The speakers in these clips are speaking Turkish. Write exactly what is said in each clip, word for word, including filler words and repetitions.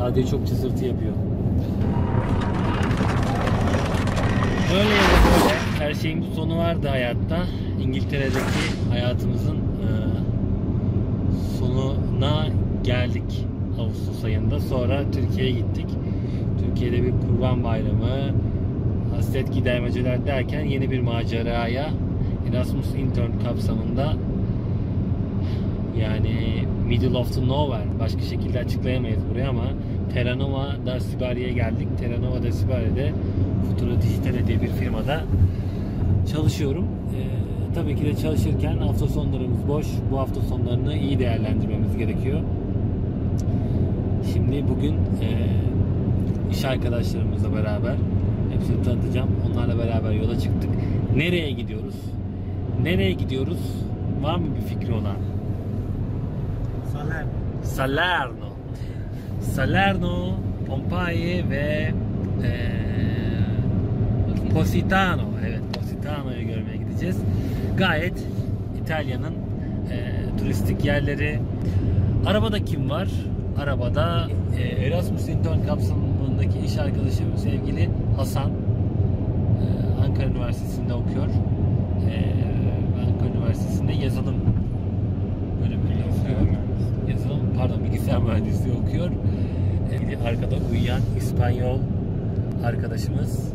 Radyo çok cızırtı yapıyor. Böyle ya da böyle her şeyin bir sonu vardı hayatta. İngiltere'deki hayatımızın sonuna geldik Ağustos ayında. Sonra Türkiye'ye gittik. Türkiye'de bir Kurban Bayramı, hasret gidermeceler derken yeni bir maceraya Erasmus intern kapsamında, yani middle of the nowhere, başka şekilde açıklayamayız burayı ama Terranova'da Sibari'ye geldik. Terranova'da Sibari'de Futura Digital diye bir firmada çalışıyorum. Ee, tabii ki de çalışırken hafta sonlarımız boş. Bu hafta sonlarını iyi değerlendirmemiz gerekiyor. Şimdi bugün e, iş arkadaşlarımızla beraber hepsini tanıtacağım. Onlarla beraber yola çıktık. Nereye gidiyoruz? Nereye gidiyoruz? Var mı bir fikri olan? Salerno. Salerno. Salerno, Pompei ve e, Positano. Evet, Positano'yu görmeye gideceğiz. Gayet İtalya'nın e, turistik yerleri. Arabada kim var? Arabada e, Erasmus intern kapsamındaki iş arkadaşım sevgili Hasan. E, Ankara Üniversitesi'nde okuyor. E, Ankara Üniversitesi'nde yazılım bölümünde okuyor. Yazılım, pardon bilgisayar mühendisliği okuyor. Ee, arkada uyuyan İspanyol arkadaşımız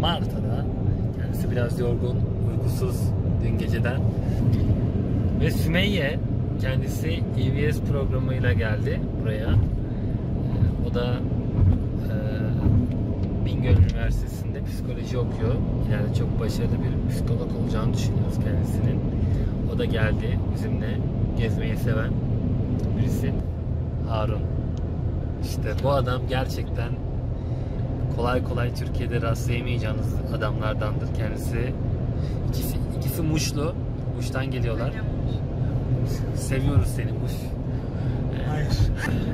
Marta da, kendisi biraz yorgun, uykusuz dün geceden. Ve Sümeyye, kendisi E V S programıyla geldi buraya. Ee, o da e, Bingöl Üniversitesi'nde psikoloji okuyor. Yani çok başarılı bir psikolog olacağını düşünüyoruz kendisinin. O da geldi bizimle, gezmeyi seven birisi. Harun. İşte bu adam gerçekten kolay kolay Türkiye'de rastlayamayacağınız adamlardandır kendisi. İkisi, ikisi Muşlu. Muş'tan geliyorlar. Seviyoruz seni Muş.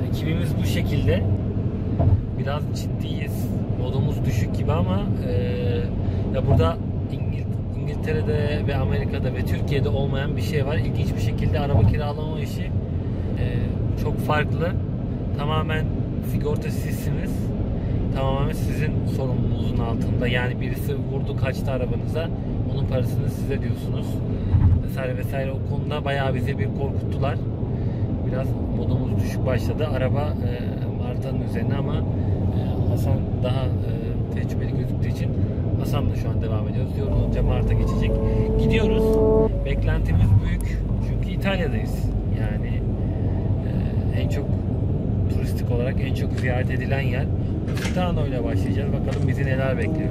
Ekibimiz bu şekilde. Biraz ciddiyiz. Modumuz düşük gibi ama e, ya burada İngiliz İngiltere'de ve Amerika'da ve Türkiye'de olmayan bir şey var. İlginç bir şekilde araba kiralama işi e, çok farklı. Tamamen sigorta sizsiniz. Tamamen sizin sorumluluğunuzun altında. Yani birisi vurdu kaçtı arabanıza, onun parasını siz ödüyorsunuz. Vesaire vesaire. O konuda bayağı bizi bir korkuttular. Biraz modumuz düşük başladı. Araba e, Marta'nın üzerine ama e, Hasan daha e, tecrübeli gözüktüğü için Hasan'la şu an devam ediyoruz. Yorulunca Mart'a geçecek. Gidiyoruz. Beklentimiz büyük. Çünkü İtalya'dayız. Yani e, en çok turistik olarak en çok ziyaret edilen yer. Positano ile başlayacağız. Bakalım bizi neler bekliyor.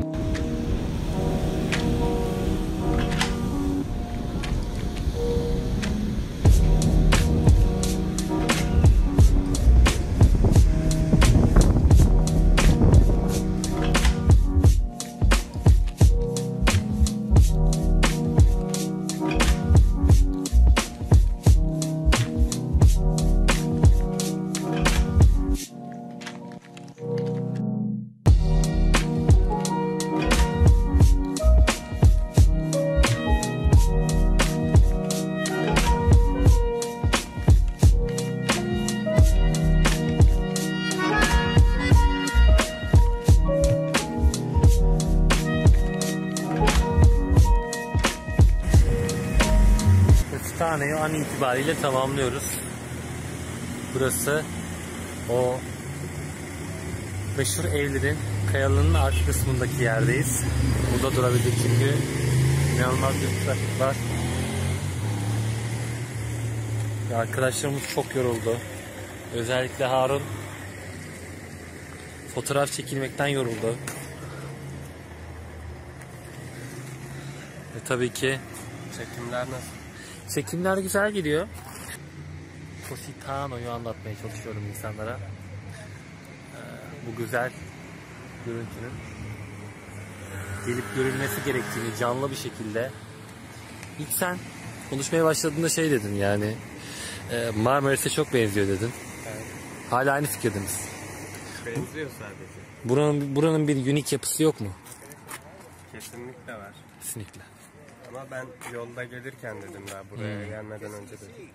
An itibariyle tamamlıyoruz. Burası o meşhur evlerin kayalının arka kısmındaki yerdeyiz. Burada durabildik çünkü inanılmaz bir trafik var. Arkadaşlarımız çok yoruldu. Özellikle Harun fotoğraf çekilmekten yoruldu. Ve tabii ki çekimler nasıl? Çekimler güzel gidiyor. Positano'yu anlatmaya çalışıyorum insanlara. Bu güzel görüntünün gelip görülmesi gerektiğini canlı bir şekilde. İlk sen konuşmaya başladığında şey dedin yani, Marmaris'e çok benziyor dedin. Evet. Hala aynı fikirde misin? Benziyor sadece. Buranın, buranın bir unique yapısı yok mu? Kesinlikle var. Kesinlikle. Ama ben yolda gelirken dedim daha buraya hmm. gelmeden önce dedim.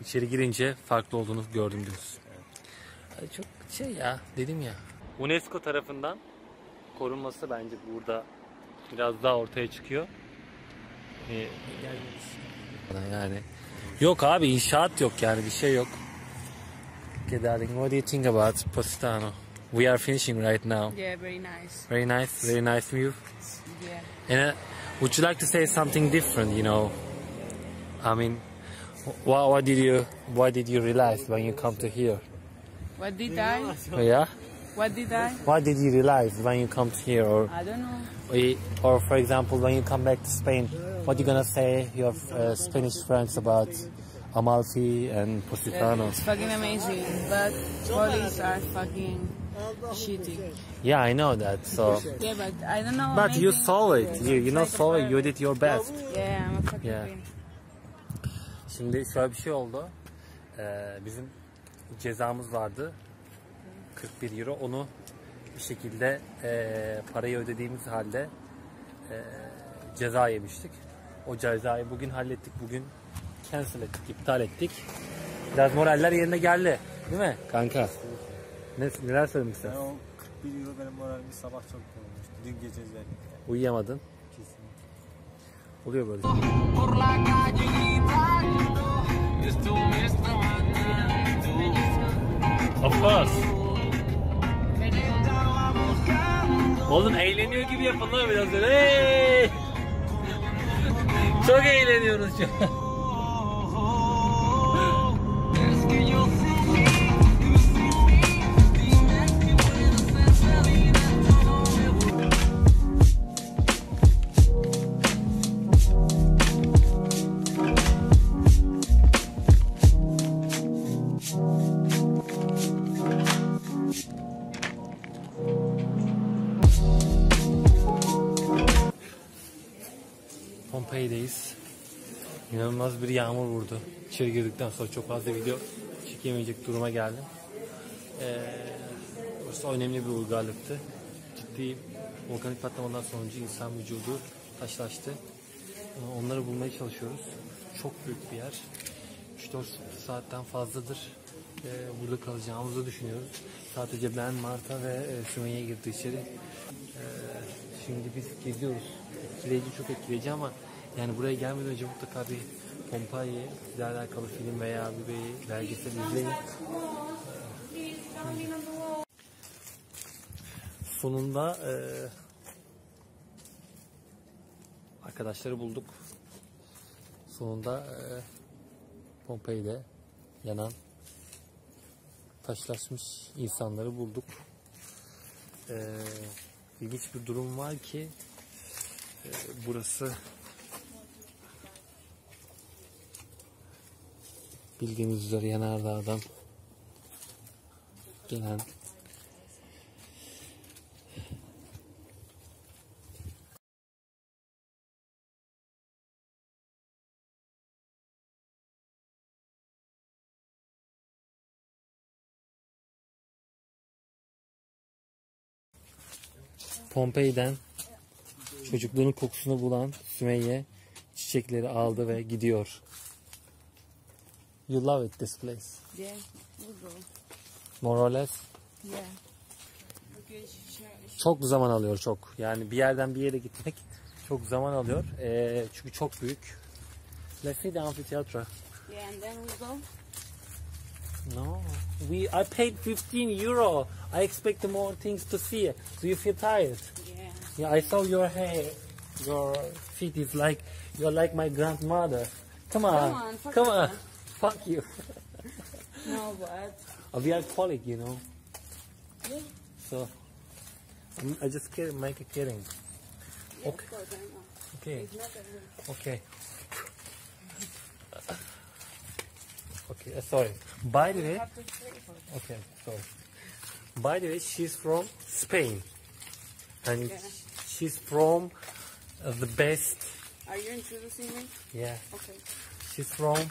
İçeri girince farklı olduğunu gördüm diyorsun. Evet. Çok şey ya, dedim ya. UNESCO tarafından korunması bence burada biraz daha ortaya çıkıyor. Ee, yani yok abi, inşaat yok yani, bir şey yok. Okay, darling, what do you think about Positano? We are finishing right now. Yeah, very nice. Very nice, very nice view. Yeah. And uh, would you like to say something different? You know, I mean, what, what did you, what did you realize when you come to here? What did I? Yeah. What did I? What did you realize when you come here, or I don't know. Or for example, when you come back to Spain, what are you gonna say your uh, Spanish friends about Amalfi and Positano? It's fucking amazing, but police are fucking shitty. Yeah, I know that. So. Yeah, but I don't know. But amazing. You saw it. You you know, saw it. You did your best. Yeah, I'm a fucking yeah. Queen. Şimdi şöyle bir şey oldu. Ee, bizim cezamız vardı. kırk bir euro, onu bir şekilde e, parayı ödediğimiz halde e, ceza yemiştik. O cezayı bugün hallettik, bugün cancel ettik, iptal ettik. Biraz moraller yerine geldi, değil mi kanka? Ne, neler söylemek istersin? Yani o kırk bir euro benim moralimi sabah çok bozmuştu. Dün gece özellikle. Uyuyamadın? Kesinlikle. Oluyor böyle. Of course. Oğlum eğleniyor gibi yapın lan biraz öyle. Hey! Çok eğleniyoruz şu an. Pompei'deyiz. İnanılmaz bir yağmur vurdu. İçeri girdikten sonra çok fazla video çekemeyecek duruma geldim. Ee, burası önemli bir uygarlıktı. Ciddi volkanik patlamadan sonucu insan vücudu taşlaştı. Ee, onları bulmaya çalışıyoruz. Çok büyük bir yer. üç dört saatten fazladır ee, burada kalacağımızı düşünüyoruz. Sadece ben, Marta ve e, Sümeyye girdi içeri. Ee, şimdi biz geziyoruz. Etkileyici, çok etkileyici ama yani buraya gelmeden önce mutlaka bir Pompei'ye ile alakalı film veya bir belgesel izleyin. Sonunda e, arkadaşları bulduk. Sonunda e, Pompei'de yanan taşlaşmış insanları bulduk. E, ilginç bir durum var ki e, burası bildiğiniz üzere yanardağdan gelen Pompei'den çocukluğunun kokusunu bulan Sümeyye çiçekleri aldı ve gidiyor. You love it, this place. Yeah, we'll go. More or less. Yeah. Çok zaman alıyor, çok. Yani bir yerden bir yere gitmek çok zaman alıyor. Ee, çünkü çok büyük. Let's see the amphithéâtre. Yeah, and then we'll go. No, we. I paid fifteen euro. I expect more things to see. Do you feel tired? Yeah. Yeah, I saw your hair, your feet is like you're like my grandmother. Come on, come on, fuck, come on. Fuck you. No, but we are colleagues, you know. Yeah. So I just make a kidding. Yeah, okay. Okay. Okay. Okay, uh, sorry. By the way, okay, sorry. By the way, she's from Spain, and yeah. she's from uh, the best. Are you introducing me? Yeah. Okay. She's from uh,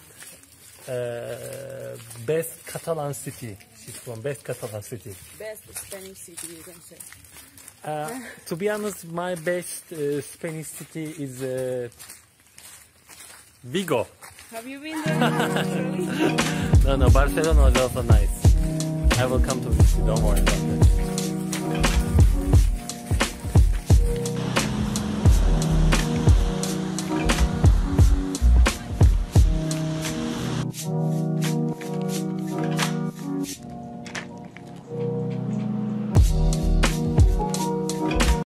best Catalan city. She's from best Catalan city. Best Spanish city, you can say. Uh, to be honest, my best uh, Spanish city is uh, Vigo. Have you been there? No, no, Barcelona was also nice. I will come to Vigo, don't worry about that.